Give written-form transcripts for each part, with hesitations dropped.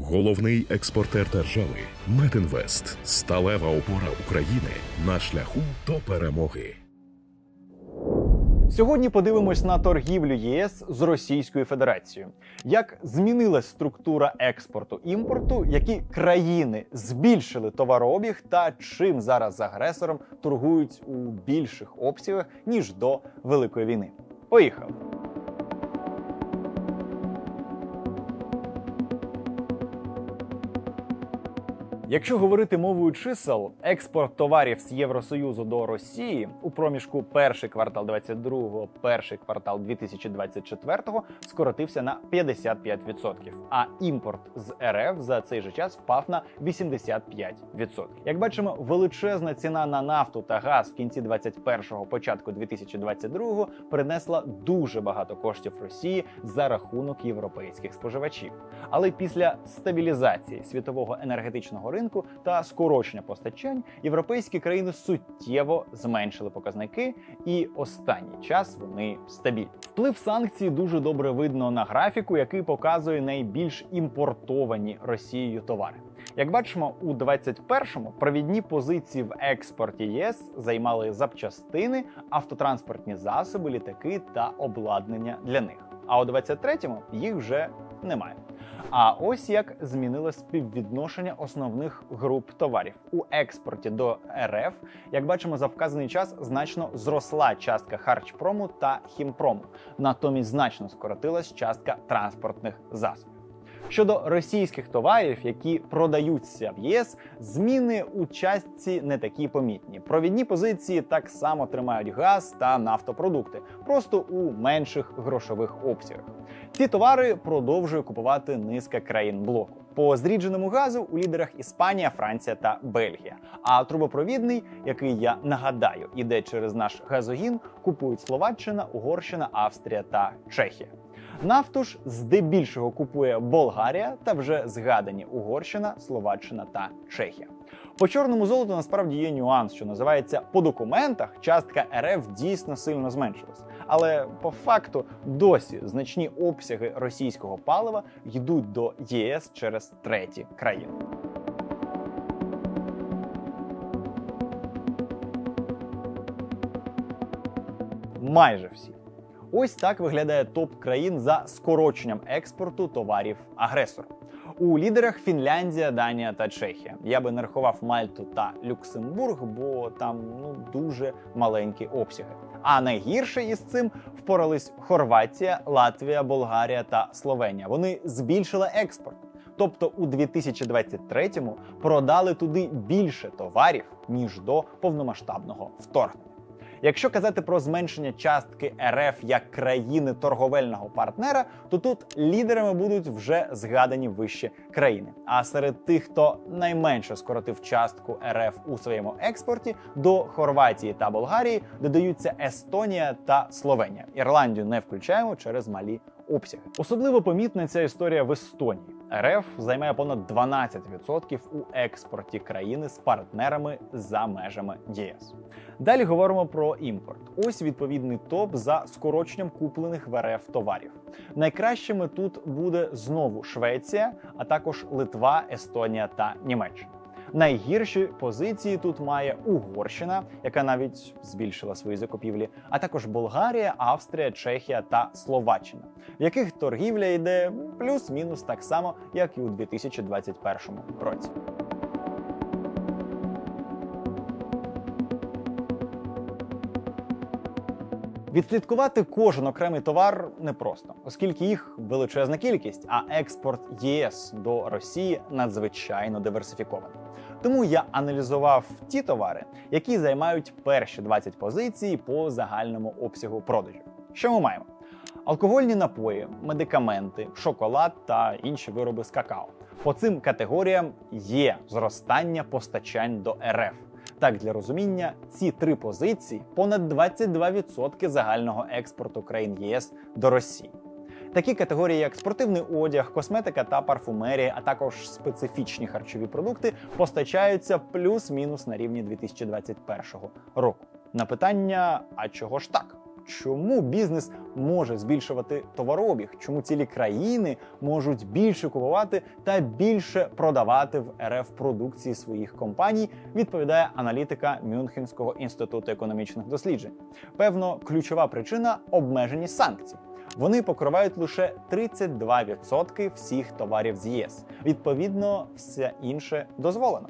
Головний експортер держави Метінвест – сталева опора України на шляху до перемоги. Сьогодні подивимось на торгівлю ЄС з Російською Федерацією. Як змінилась структура експорту-імпорту, які країни збільшили товарообіг та чим зараз з агресором торгують у більших обсягах, ніж до Великої війни. Поїхали! Якщо говорити мовою чисел, експорт товарів з Євросоюзу до Росії у проміжку перший квартал 2022, перший квартал 2024 скоротився на 55%, а імпорт з РФ за цей же час впав на 85%. Як бачимо, величезна ціна на нафту та газ в кінці 2021-го, початку 2022-го принесла дуже багато коштів Росії за рахунок європейських споживачів. Але після стабілізації світового енергетичного ринку та скорочення постачань, європейські країни суттєво зменшили показники, і останній час вони стабільні. Вплив санкцій дуже добре видно на графіку, який показує найбільш імпортовані Росією товари. Як бачимо, у 2021-му провідні позиції в експорті ЄС займали запчастини, автотранспортні засоби, літаки та обладнання для них. А у 2023-му їх вже немає. А ось як змінилось співвідношення основних груп товарів. У експорті до РФ, як бачимо, за вказаний час значно зросла частка харчпрому та хімпрому. Натомість значно скоротилась частка транспортних засобів. Щодо російських товарів, які продаються в ЄС, зміни у частці не такі помітні. Провідні позиції так само тримають газ та нафтопродукти, просто у менших грошових обсягах. Ці товари продовжує купувати низка країн блоку. По зрідженому газу у лідерах Іспанія, Франція та Бельгія. А трубопровідний, який, я нагадаю, іде через наш газогін, купують Словаччина, Угорщина, Австрія та Чехія. Нафту ж здебільшого купує Болгарія та вже згадані Угорщина, Словаччина та Чехія. По чорному золоту насправді є нюанс, що називається по документах частка РФ дійсно сильно зменшилась. Але по факту досі значні обсяги російського палива йдуть до ЄС через треті країни. Майже всі. Ось так виглядає топ країн за скороченням експорту товарів агресора. У лідерах Фінляндія, Данія та Чехія. Я би не рахував Мальту та Люксембург, бо там дуже маленькі обсяги. А найгірше із цим впорались Хорватія, Латвія, Болгарія та Словенія. Вони збільшили експорт. Тобто у 2023-му продали туди більше товарів, ніж до повномасштабного вторгнення. Якщо казати про зменшення частки РФ як країни торговельного партнера, то тут лідерами будуть вже згадані вище країни. А серед тих, хто найменше скоротив частку РФ у своєму експорті, до Хорватії та Болгарії додаються Естонія та Словенія. Ірландію не включаємо через малі обсяги. Особливо помітна ця історія в Естонії. РФ займає понад 12% у експорті країни з партнерами за межами ЄС. Далі говоримо про імпорт. Ось відповідний топ за скороченням куплених в РФ товарів. Найкращими тут буде знову Швеція, а також Литва, Естонія та Німеччина. Найгірші позиції тут має Угорщина, яка навіть збільшила свої закупівлі, а також Болгарія, Австрія, Чехія та Словаччина, в яких торгівля йде плюс-мінус так само, як і у 2021 році. Відслідкувати кожен окремий товар непросто, оскільки їх величезна кількість, а експорт ЄС до Росії надзвичайно диверсифікований. Тому я аналізував ті товари, які займають перші 20 позицій по загальному обсягу продажів. Що ми маємо? Алкогольні напої, медикаменти, шоколад та інші вироби з какао. По цим категоріям є зростання постачань до РФ. Так, для розуміння, ці три позиції – понад 22% загального експорту країн ЄС до Росії. Такі категорії, як спортивний одяг, косметика та парфумерія, а також специфічні харчові продукти, постачаються плюс-мінус на рівні 2021 року. На питання «А чого ж так?», чому бізнес може збільшувати товарообіг, чому цілі країни можуть більше купувати та більше продавати в РФ продукції своїх компаній, відповідає аналітика Мюнхенського інституту економічних досліджень. Певно, ключова причина – обмежені санкції. Вони покривають лише 32% всіх товарів з ЄС. Відповідно, все інше дозволено.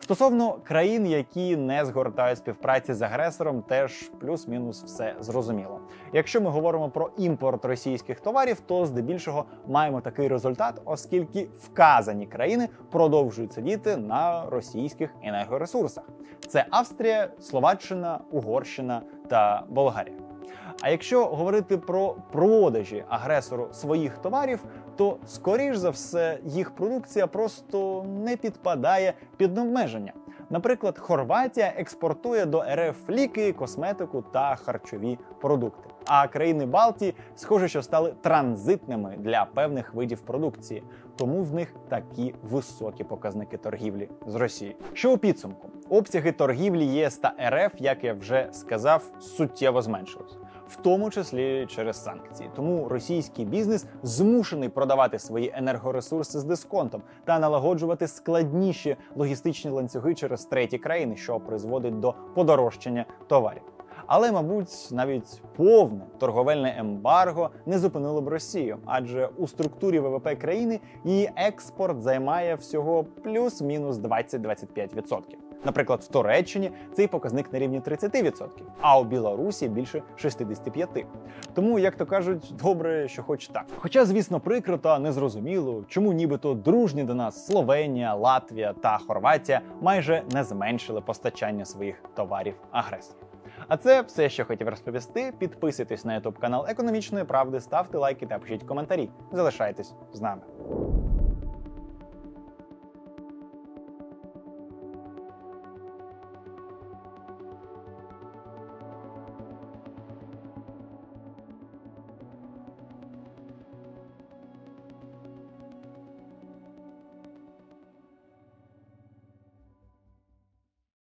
Стосовно країн, які не згортають співпраці з агресором, теж плюс-мінус все зрозуміло. Якщо ми говоримо про імпорт російських товарів, то здебільшого маємо такий результат, оскільки вказані країни продовжують сидіти на російських енергоресурсах. Це Австрія, Словаччина, Угорщина та Болгарія. А якщо говорити про продажі агресору своїх товарів, то, скоріш за все, їх продукція просто не підпадає під обмеження. Наприклад, Хорватія експортує до РФ ліки, косметику та харчові продукти. А країни Балтії, схоже, що стали транзитними для певних видів продукції. Тому в них такі високі показники торгівлі з Росією. Що у підсумку? Обсяги торгівлі ЄС та РФ, як я вже сказав, суттєво зменшились. В тому числі через санкції. Тому російський бізнес змушений продавати свої енергоресурси з дисконтом та налагоджувати складніші логістичні ланцюги через треті країни, що призводить до подорожчання товарів. Але, мабуть, навіть повне торговельне ембарго не зупинило б Росію, адже у структурі ВВП країни її експорт займає всього плюс-мінус 20-25%. Наприклад, в Туреччині цей показник на рівні 30%, а у Білорусі більше 65%. Тому, як то кажуть, добре, що хоч так. Хоча, звісно, прикро та незрозуміло, чому нібито дружні до нас Словенія, Латвія та Хорватія майже не зменшили постачання своїх товарів агресору. А це все, що хотів розповісти. Підписуйтесь на YouTube канал Економічної правди, ставте лайки та пишіть коментарі. Залишайтесь з нами.